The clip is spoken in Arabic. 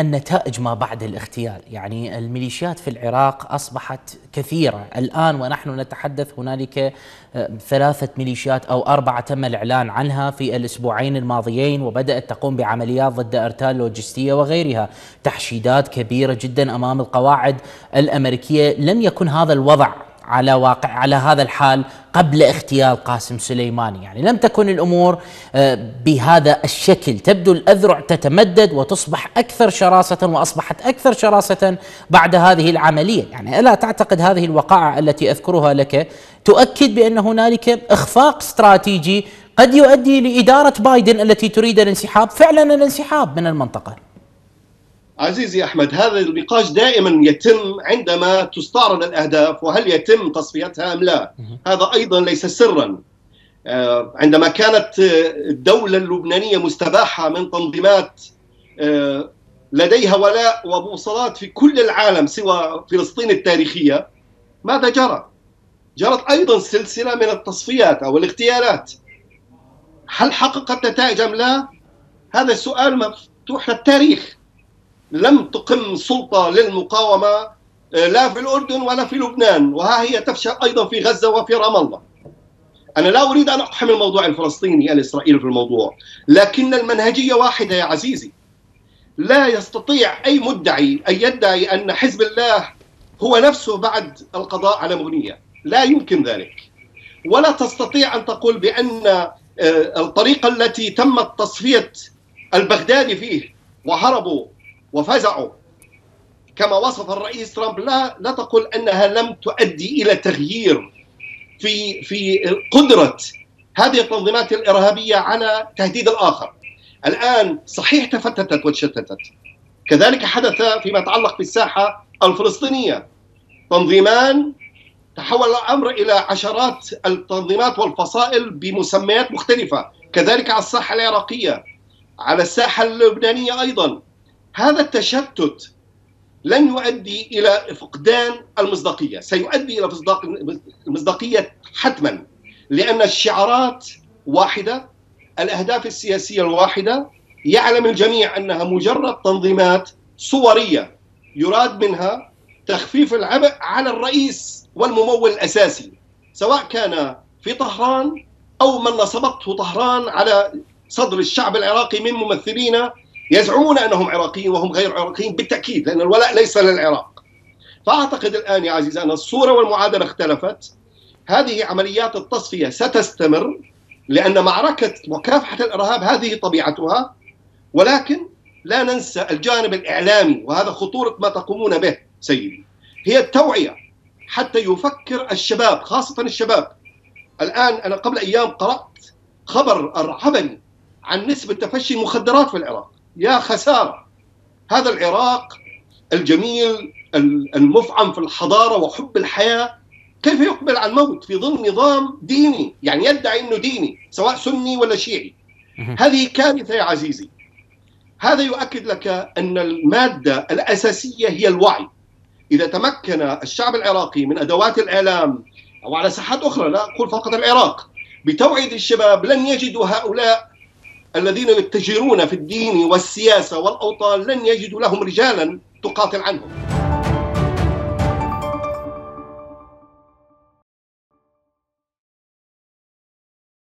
النتائج ما بعد الاغتيال. يعني الميليشيات في العراق أصبحت كثيرة الآن، ونحن نتحدث هنالك 3 ميليشيات أو 4 تم الإعلان عنها في الأسبوعين الماضيين، وبدأت تقوم بعمليات ضد أرتال لوجستية وغيرها، تحشيدات كبيرة جدا أمام القواعد الأمريكية. لم يكن هذا الوضع على هذا الحال قبل اغتيال قاسم سليماني، يعني لم تكن الأمور بهذا الشكل. تبدو الأذرع تتمدد وتصبح أكثر شراسة، وأصبحت أكثر شراسة بعد هذه العملية. يعني ألا تعتقد هذه الوقائع التي أذكرها لك تؤكد بأن هنالك إخفاق استراتيجي قد يؤدي لإدارة بايدن التي تريد الانسحاب، فعلا الانسحاب من المنطقة؟ عزيزي أحمد، هذا النقاش دائما يتم عندما تستعرض الأهداف وهل يتم تصفيتها أم لا. هذا أيضا ليس سرا. عندما كانت الدولة اللبنانية مستباحة من تنظيمات لديها ولاء وموصلات في كل العالم سوى فلسطين التاريخية، ماذا جرى؟ جرت أيضا سلسلة من التصفيات أو الاغتيالات. هل حققت نتائج أم لا؟ هذا السؤال مفتوح للتاريخ. لم تقم سلطة للمقاومة لا في الأردن ولا في لبنان، وها هي تفشل أيضا في غزة وفي رام الله. أنا لا أريد أن أقحم الموضوع الفلسطيني الإسرائيلي في الموضوع، لكن المنهجية واحدة يا عزيزي. لا يستطيع أي مدعي أن يدعي أن حزب الله هو نفسه بعد القضاء على مغنية، لا يمكن ذلك. ولا تستطيع أن تقول بأن الطريقة التي تمت تصفية البغدادي فيه وهربوا وفزعوا كما وصف الرئيس ترامب، لا تقل أنها لم تؤدي إلى تغيير في قدرة هذه التنظيمات الإرهابية على تهديد الآخر. الآن صحيح تفتتت وتشتتت، كذلك حدث فيما يتعلق بالساحة الفلسطينية. تنظيمان، تحول الأمر إلى عشرات التنظيمات والفصائل بمسميات مختلفة، كذلك على الساحة العراقية، على الساحة اللبنانية أيضا. هذا التشتت لن يؤدي إلى فقدان المصداقية، سيؤدي إلى المصداقية حتما، لأن الشعارات واحدة، الأهداف السياسية الواحدة. يعلم الجميع أنها مجرد تنظيمات صورية يراد منها تخفيف العبء على الرئيس والممول الأساسي، سواء كان في طهران أو من نصبته طهران على صدر الشعب العراقي من ممثلين يزعمون أنهم عراقيين وهم غير عراقيين بالتأكيد، لأن الولاء ليس للعراق. فأعتقد الآن يا عزيزي أن الصورة والمعادلة اختلفت. هذه عمليات التصفية ستستمر، لأن معركة مكافحة الإرهاب هذه طبيعتها، ولكن لا ننسى الجانب الإعلامي، وهذا خطورة ما تقومون به سيدي. هي التوعية حتى يفكر الشباب، خاصة الشباب. الآن أنا قبل أيام قرأت خبر أرعبني عن نسبة تفشي المخدرات في العراق. يا خسارة هذا العراق الجميل المفعم في الحضارة وحب الحياة، كيف يقبل على الموت في ظل نظام ديني، يعني يدعي أنه ديني سواء سني ولا شيعي. هذه كارثة يا عزيزي. هذا يؤكد لك أن المادة الأساسية هي الوعي. إذا تمكن الشعب العراقي من أدوات الإعلام أو على ساحات أخرى، لا أقول فقط العراق، بتوعية الشباب، لن يجدوا هؤلاء الذين يتجرون في الدين والسياسة والأوطان، لن يجدوا لهم رجالا تقاتل عنهم.